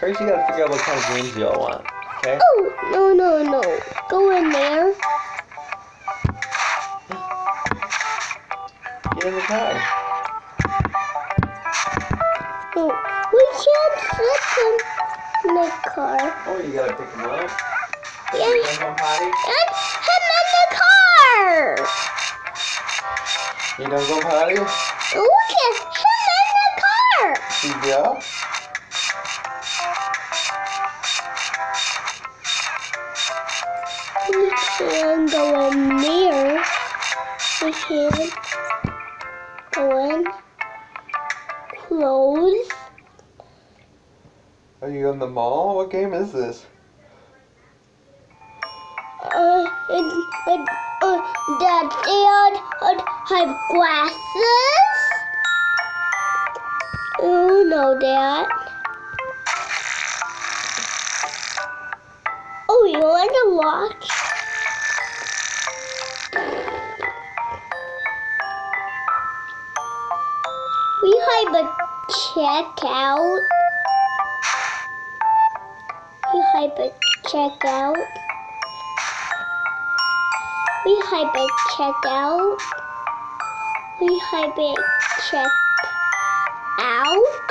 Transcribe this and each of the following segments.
First, you gotta figure out what kind of games you all want, okay? Oh, no, no, no. Go in there. Get in the car. Oh, we can't fit him in the car. Oh, you gotta pick him up. And him in the car! You don't go potty? Look at him in the car! Yeah? Go in there. We can go in. Close. Are you in the mall? What game is this? Dad, have glasses? Oh no, Dad. Ooh, you want to watch? We have a checkout. We have a checkout. We have a checkout. We have a checkout.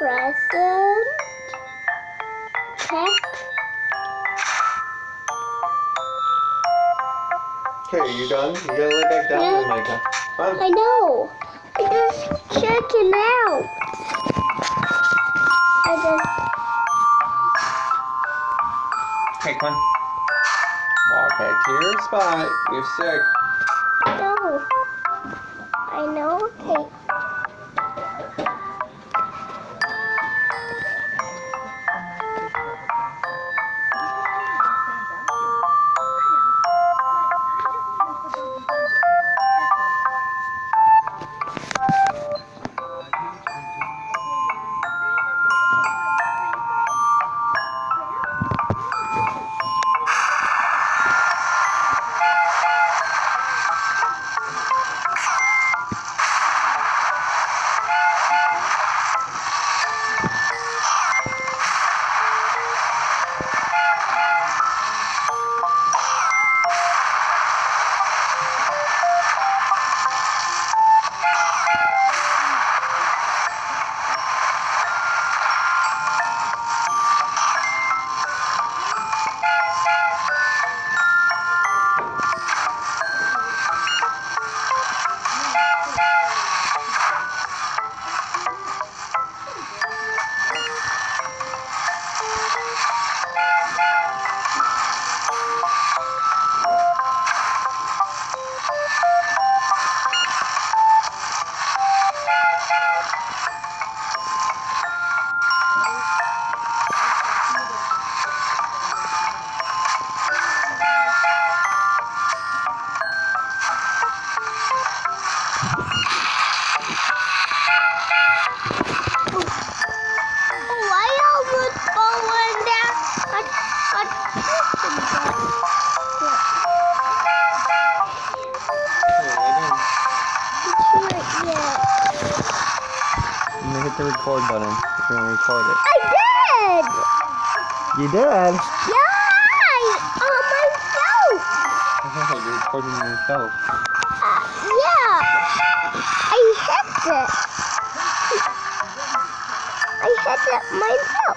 Present. Check. Okay, are you done? You gotta lay back down and make it. I know. I just check it out. I just... Okay, come on. Walk back to your spot. You're sick. No. I know. Okay. The record button. If you want to record it. I did. You did. Yeah. On myself. You're recording yourself. Yeah. I hit it. I hit it myself.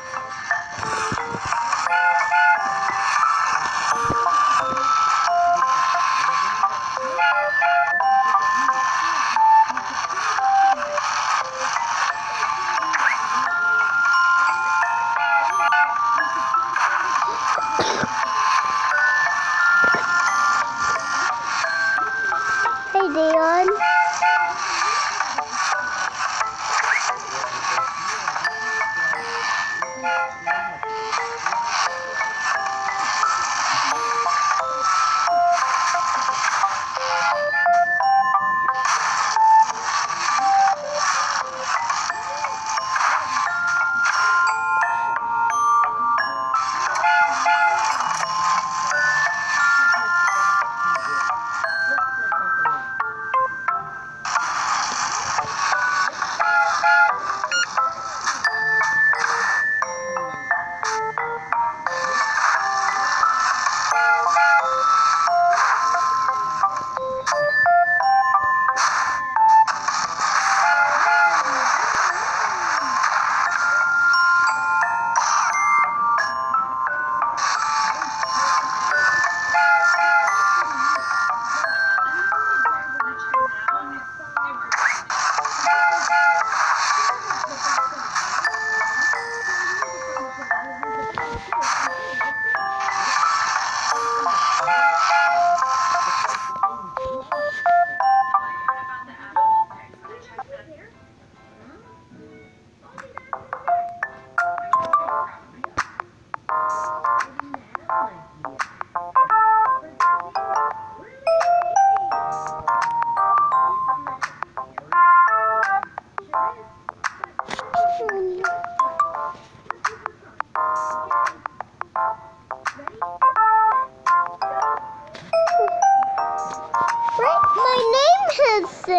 even see it.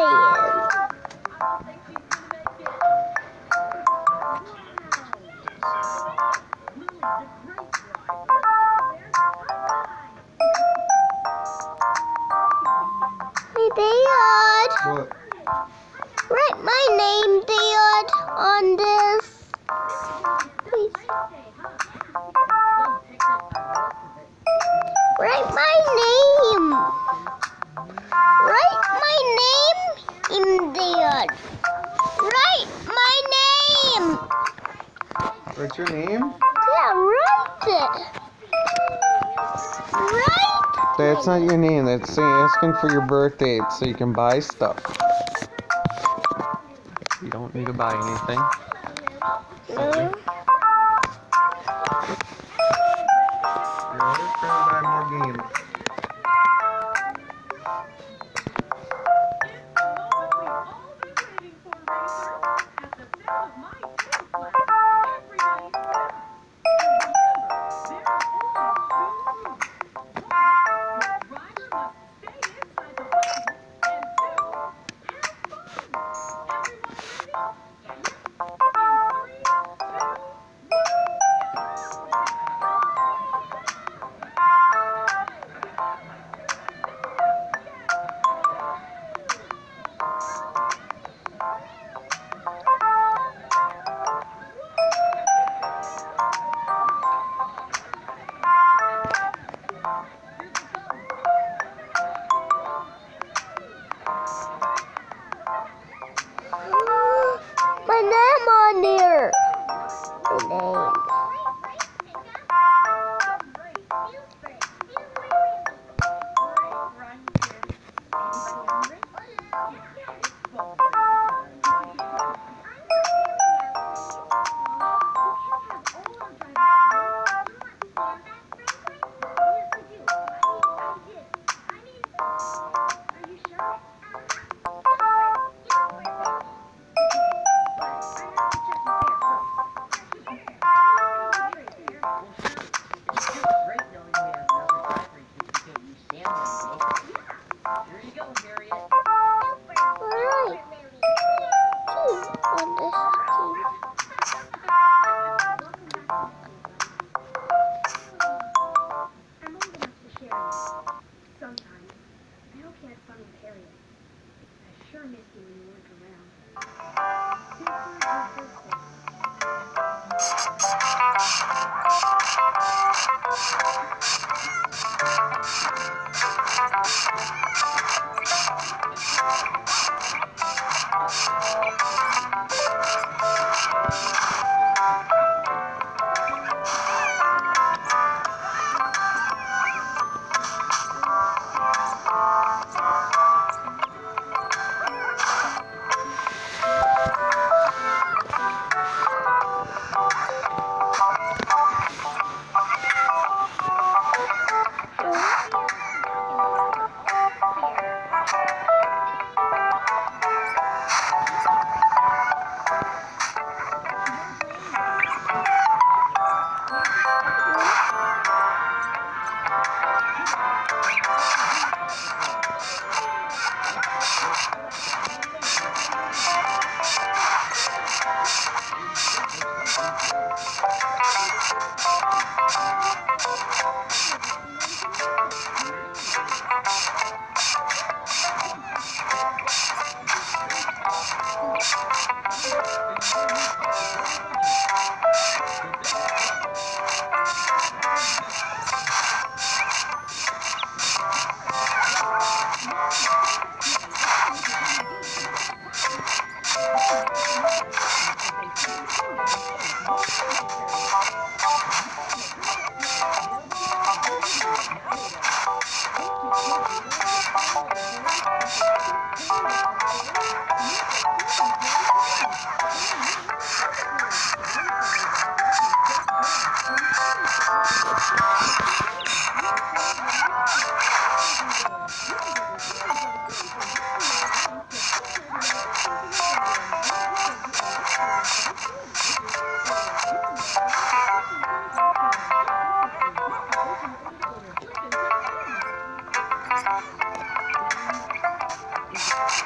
Hey, Dad. What? Write my name, Dad, on this. Please. Write my name. Write my name in there. Write my name. Write your name? Yeah, write it. Write. That's not your name. That's asking for your birth date so you can buy stuff. You don't need to buy anything. No.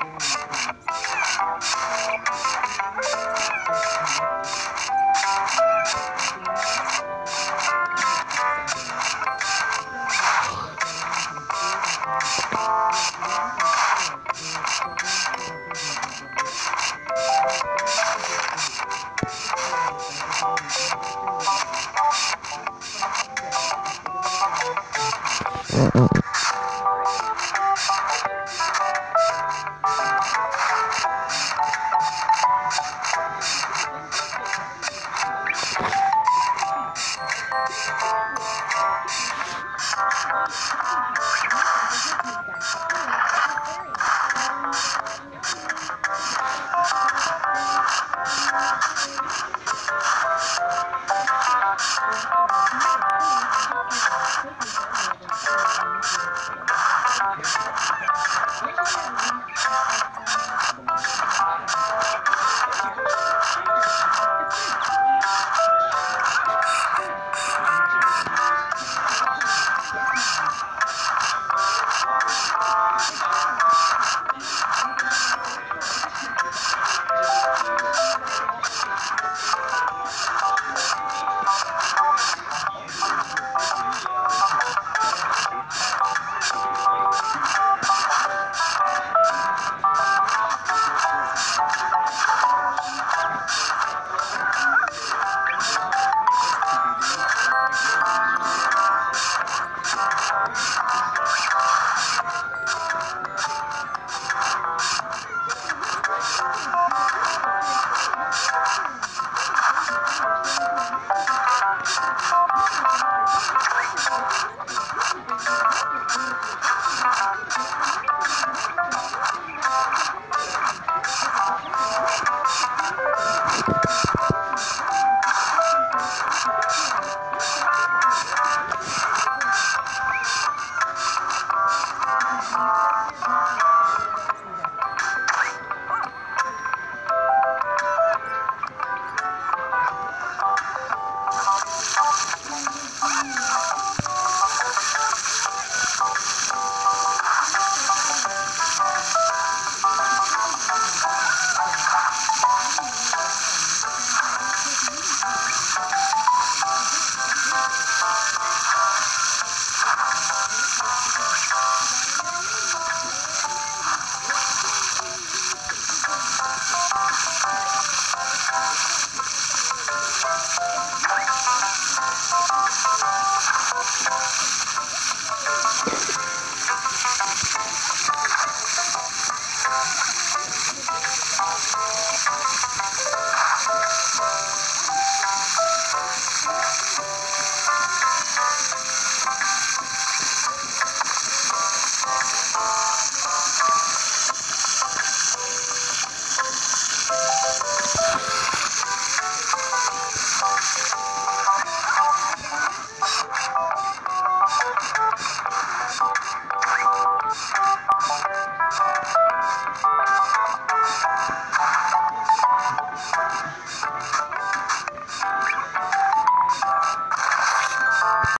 Game.